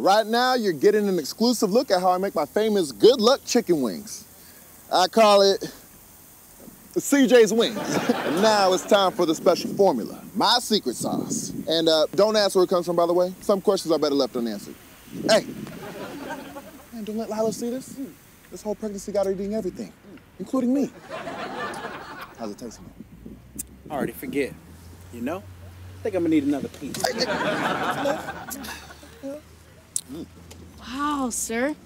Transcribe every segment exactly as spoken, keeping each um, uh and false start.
And right now, you're getting an exclusive look at how I make my famous Good Luck chicken wings. I call it C J's wings. And now it's time for the special formula, my secret sauce. And uh, don't ask where it comes from, by the way. Some questions are better left unanswered. Hey, man, don't let Lila see this. This whole pregnancy got her eating everything, including me. How's it tasting? I already forget, you know? I think I'm gonna need another piece. Wow, sir.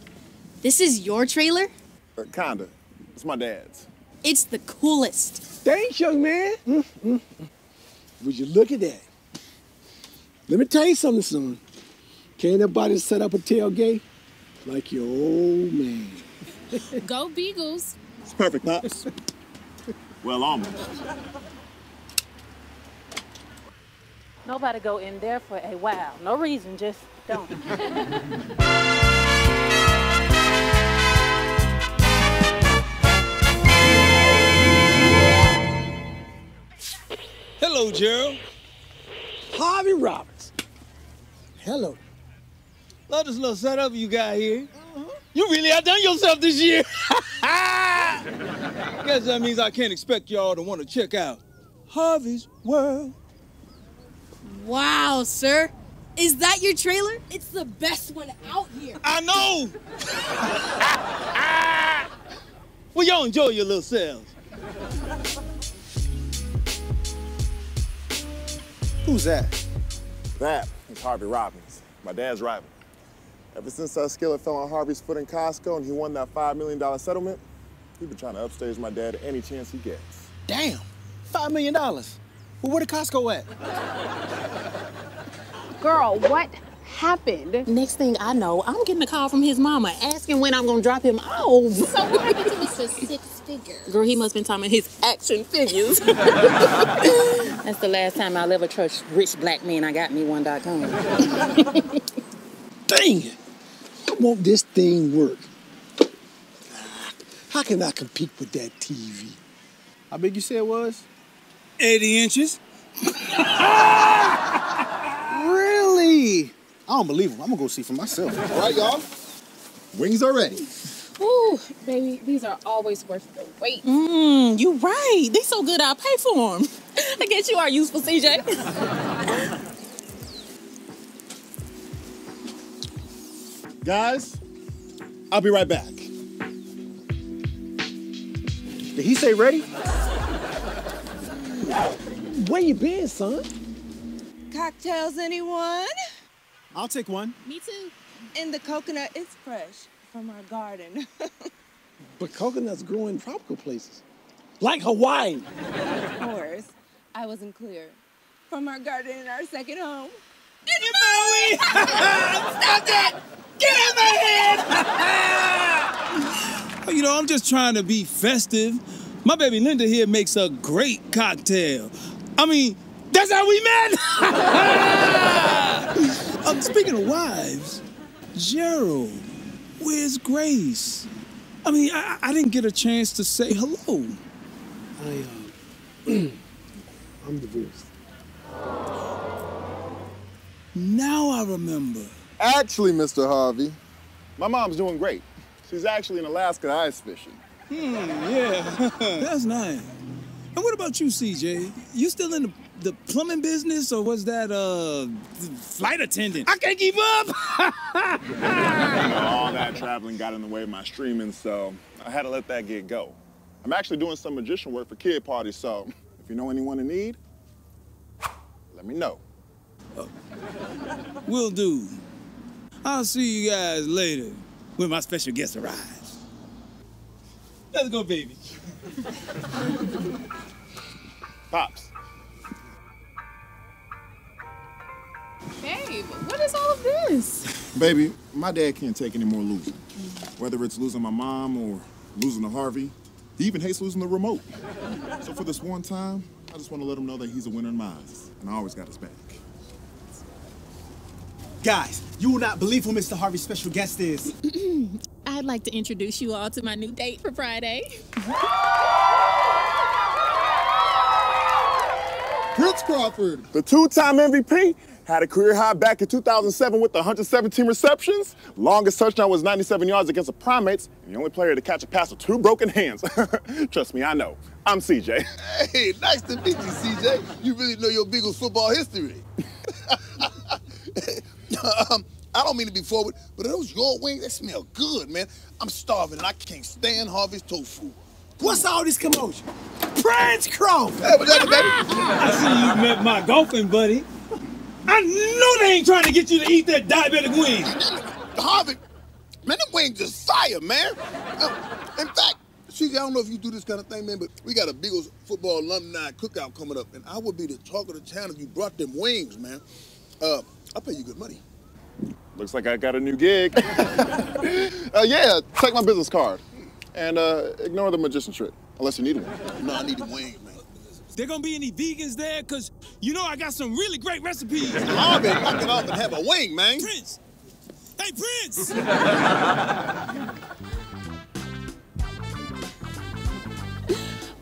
This is your trailer? Uh, kinda. It's my dad's. It's the coolest. Thanks, young man. Mm-hmm. Would you look at that? Let me tell you something soon. Can't nobody set up a tailgate like your old man. Go Beagles. It's perfect, Pops. Well, almost. Nobody go in there for a while. No reason, just don't. Hello, Gerald. Harvey Robbins. Hello. Love this little setup you got here. Uh-huh. You really outdone yourself this year. Guess that means I can't expect y'all to want to check out Harvey's World. Wow, sir. Is that your trailer? It's the best one out here. I know. Well, y'all enjoy your little selves. Who's that? That is Harvey Robbins, my dad's rival. Ever since that skillet fell on Harvey's foot in Costco and he won that five million dollar settlement, he's been trying to upstage my dad any chance he gets. Damn, five million dollars. Well, where did Costco at? Girl, what happened? Next thing I know, I'm getting a call from his mama asking when I'm gonna drop him off. So what happened to Mister Six Figure? Girl, he must have been talking about his action figures. That's the last time I'll ever trust rich black men. I got me one dot com. Dang it. I want this thing work. How can I compete with that T V? How big you said it was? eighty inches. Really? I don't believe him. I'm gonna go see for myself. All right, y'all. Wings are ready. Ooh, baby, these are always worth the wait. Mmm, you right. They so good, I'll pay for them. I guess you are useful, C J. Guys, I'll be right back. Did he say ready? Where you been, son? Cocktails, anyone? I'll take one. Me too. And the coconut is fresh from our garden. But coconuts grow in tropical places, like Hawaii. Of course, I wasn't clear. From our garden in our second home. In Maui! Stop that! Get out of my head! You know, I'm just trying to be festive. My baby Linda here makes a great cocktail. I mean, that's how we met! um, speaking of wives, Gerald, where's Grace? I mean, I, I didn't get a chance to say hello. I, uh, I'm divorced. Now I remember. Actually, Mister Harvey, my mom's doing great. She's actually in Alaska ice fishing. Hmm, yeah. That's nice. And what about you, C J? You still in the, the plumbing business, or was that uh flight attendant? I can't keep up! You know, all that traveling got in the way of my streaming, so I had to let that get go. I'm actually doing some magician work for kid parties, so if you know anyone in need, let me know. Oh. Will do. I'll see you guys later when my special guest arrives. Let's go, baby. Pops. Babe, what is all of this? Baby, my dad can't take any more losing. Whether it's losing my mom or losing to Harvey, he even hates losing the remote. So for this one time, I just want to let him know that he's a winner in my eyes, and I always got his back. Guys, you will not believe who Mister Harvey's special guest is. I'd like to introduce you all to my new date for Friday. Prince Crawford, the two-time M V P Had a career high back in two thousand seven with one hundred seventeen receptions. Longest touchdown was ninety-seven yards against the Primates, and the only player to catch a pass with two broken hands. Trust me, I know. I'm C J. Hey, nice to meet you, C J. You really know your Beagles football history. um, I don't mean to be forward, but are those your wings? They smell good, man. I'm starving, and I can't stand Harvey's tofu. What's all this commotion? Prince Crohn! Hey, what's up, baby? I see you met my golfing buddy. I know they ain't trying to get you to eat that diabetic wing. Harvey, man, them wings are fire, man. Uh, in fact, C J, I don't know if you do this kind of thing, man, but we got a Beagles football alumni cookout coming up, and I would be the talk of the town if you brought them wings, man. Uh, I'll pay you good money. Looks like I got a new gig. uh, yeah, take my business card, and uh, ignore the magician trick, unless you need one. No, I need the wings, man. There gonna be any vegans there? Cause you know I got some really great recipes. I'll be knocking off and have a wing, man. Prince! Hey, Prince!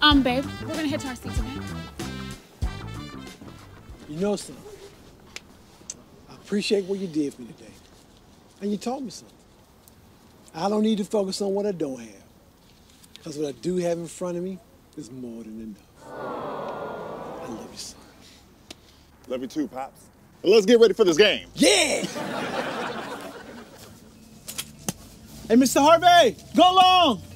um, babe, we're gonna head to our seats, okay? You know something? I appreciate what you did for me today. And you taught me something. I don't need to focus on what I don't have. Cause what I do have in front of me is more than enough. Love you too, Pops. Well, let's get ready for this game. Yeah! Hey, Mister Harvey, go long!